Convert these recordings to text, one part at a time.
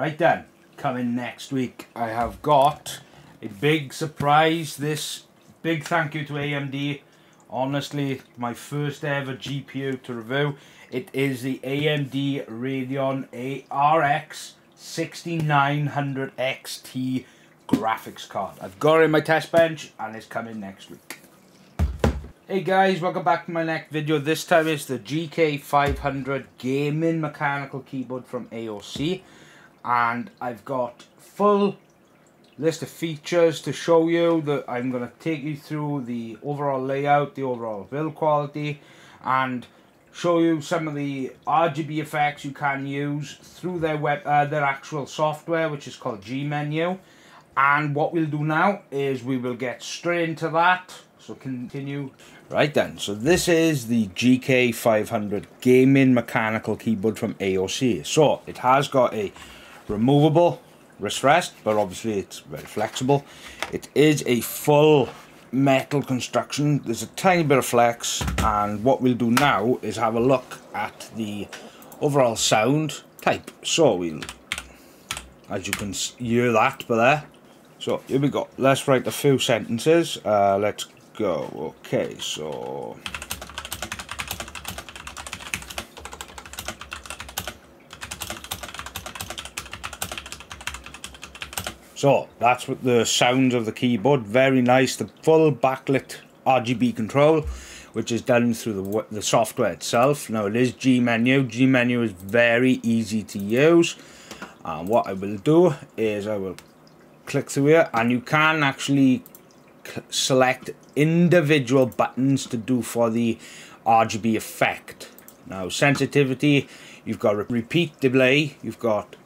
Right then, coming next week, I have got a big surprise. This big thank you to AMD. Honestly, my first ever GPU to review. It is the AMD Radeon RX 6900 XT graphics card. I've got it in my test bench and it's coming next week. Hey guys, welcome back to my next video. This time it's the GK500 gaming mechanical keyboard from AOC. And I've got full list of features to show you. That I'm going to take you through the overall layout, the overall build quality, and show you some of the RGB effects you can use through their actual software, which is called G Menu. And what we'll do now is we will get straight into that. So continue. Right then, so this is the GK500 gaming mechanical keyboard from AOC. So it has got a removable wrist rest, but obviously it's very flexible. It is a full metal construction. There's a tiny bit of flex, and what we'll do now is have a look at the overall sound type. So we'll, as you can hear that by there. So here we go. Let's write a few sentences. Let's go. Okay, so that's what the sounds of the keyboard. Very nice. The full backlit RGB control, which is done through the software itself. Now it is G Menu. G Menu is very easy to use. And what I will do is I will click through here, and you can actually select individual buttons to do for the RGB effect. Now sensitivity, you've got repeat delay, you've got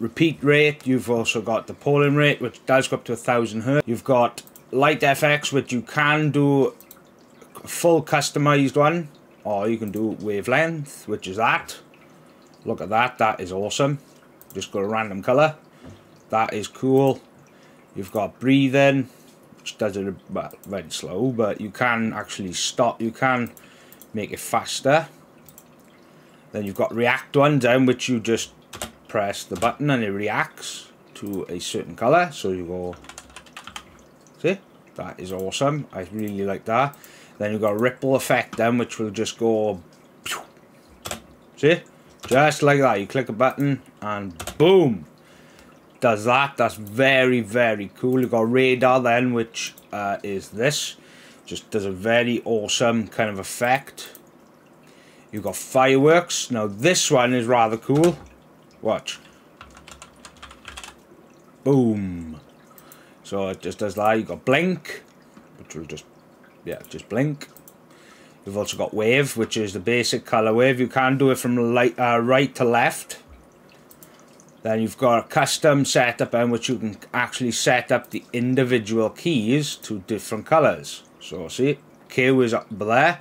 repeat rate, you've also got the polling rate, which does go up to 1000 hertz. You've got light FX, which you can do a full customized one, or you can do wavelength, which is that. Look at that, that is awesome. Just got a random color, that is cool. You've got breathing, which does it very slow, but you can actually stop, you can make it faster. Then you've got react one down, which you just press the button and it reacts to a certain color. So you go, see, that is awesome. I really like that. Then you've got a ripple effect then, which will just go, see, just like that. You click a button and boom, does that. That's very, very cool. You've got radar then, which is this, just does a very awesome kind of effect. You've got fireworks. Now this one is rather cool. Watch. Boom. So it just does that. You've got blink, which will just, yeah, just blink. You've also got wave, which is the basic color wave. You can do it from light, right to left. Then you've got a custom setup in which you can actually set up the individual keys to different colors. So see, Q is up there.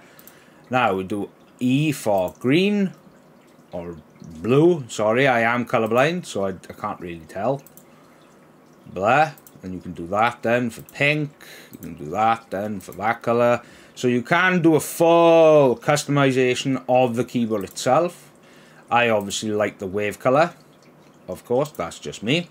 Now we do E for green, or blue, sorry, I am colorblind, so I can't really tell. Blah, and you can do that then for pink, you can do that then for that color. So you can do a full customization of the keyboard itself. I obviously like the wave color, of course, that's just me.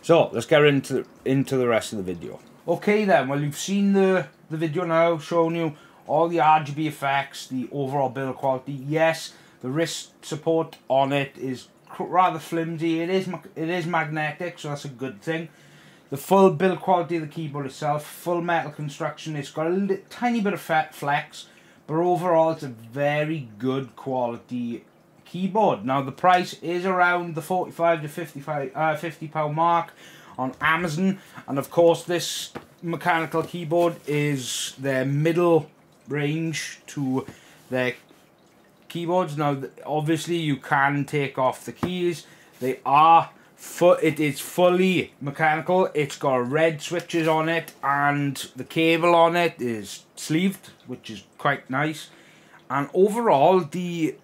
So let's get into the rest of the video. Okay then, well, you've seen the video now showing you all the RGB effects, the overall build quality. Yes, the wrist support on it is rather flimsy. It is magnetic, so that's a good thing. The full build quality of the keyboard itself, full metal construction. It's got a tiny bit of flex, but overall it's a very good quality keyboard. Now the price is around the 45 to 55, £50 mark on Amazon, and of course this mechanical keyboard is their middle range to their keyboards. Now obviously you can take off the keys. They are it is fully mechanical. It's got red switches on it, and the cable on it is sleeved, which is quite nice. And overall the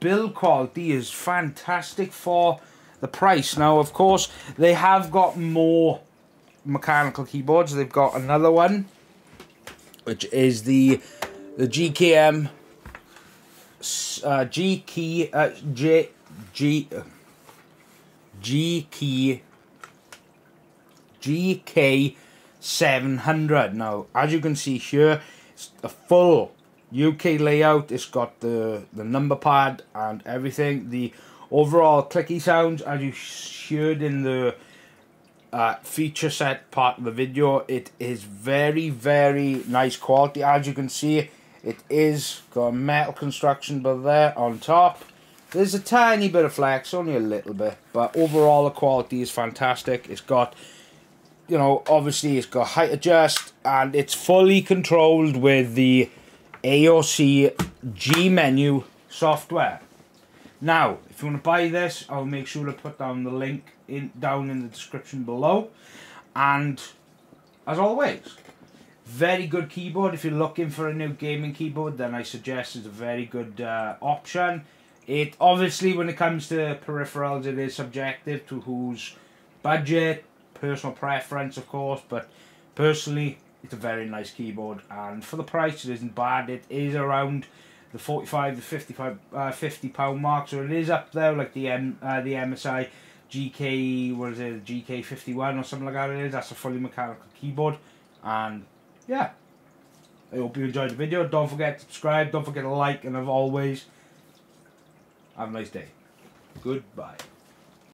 build quality is fantastic for the price. Now of course they have got more mechanical keyboards. They've got another one, which is the GKM GK G GK500. Now, as you can see here, it's a full UK layout. It's got the number pad and everything. The overall clicky sounds, as you heard in the feature set part of the video, it is very, very nice quality. As you can see, it is got a metal construction, but there on top there's a tiny bit of flex, only a little bit, but overall the quality is fantastic. It's got, you know, obviously it's got height adjust, and it's fully controlled with the AOC G Menu software. Now, if you want to buy this, I'll make sure to put down the link down in the description below. And as always, very good keyboard. If you're looking for a new gaming keyboard, then I suggest it's a very good option. It obviously, when it comes to peripherals, it is subjective to whose budget, personal preference, of course, but personally it's a very nice keyboard, and for the price it isn't bad. It is around the 45 to 55 £50 mark, so it is up there, like the MSI GK, what is it, GK51 or something like that. It is, that's a fully mechanical keyboard. And yeah, I hope you enjoyed the video. Don't forget to subscribe, don't forget to like, and as always, have a nice day. Goodbye.